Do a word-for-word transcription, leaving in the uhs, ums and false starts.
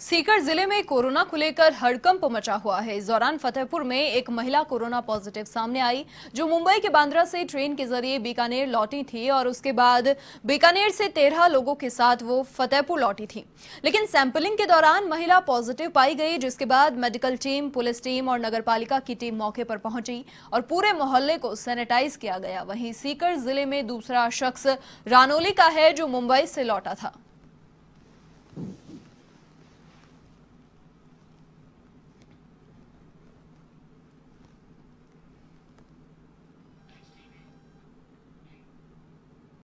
सीकर जिले में कोरोना को लेकर हड़कंप मचा हुआ है। इस दौरान फतेहपुर में एक महिला कोरोना पॉजिटिव सामने आई, जो मुंबई के बांद्रा से ट्रेन के जरिए बीकानेर लौटी थी और उसके बाद बीकानेर से तेरह लोगों के साथ वो फतेहपुर लौटी थी। लेकिन सैंपलिंग के दौरान महिला पॉजिटिव पाई गई, जिसके बाद मेडिकल टीम, पुलिस टीम और नगरपालिका की टीम मौके पर पहुंची और पूरे मोहल्ले को सैनिटाइज किया गया। वहीं सीकर जिले में दूसरा शख्स रानोली का है, जो मुंबई से लौटा था।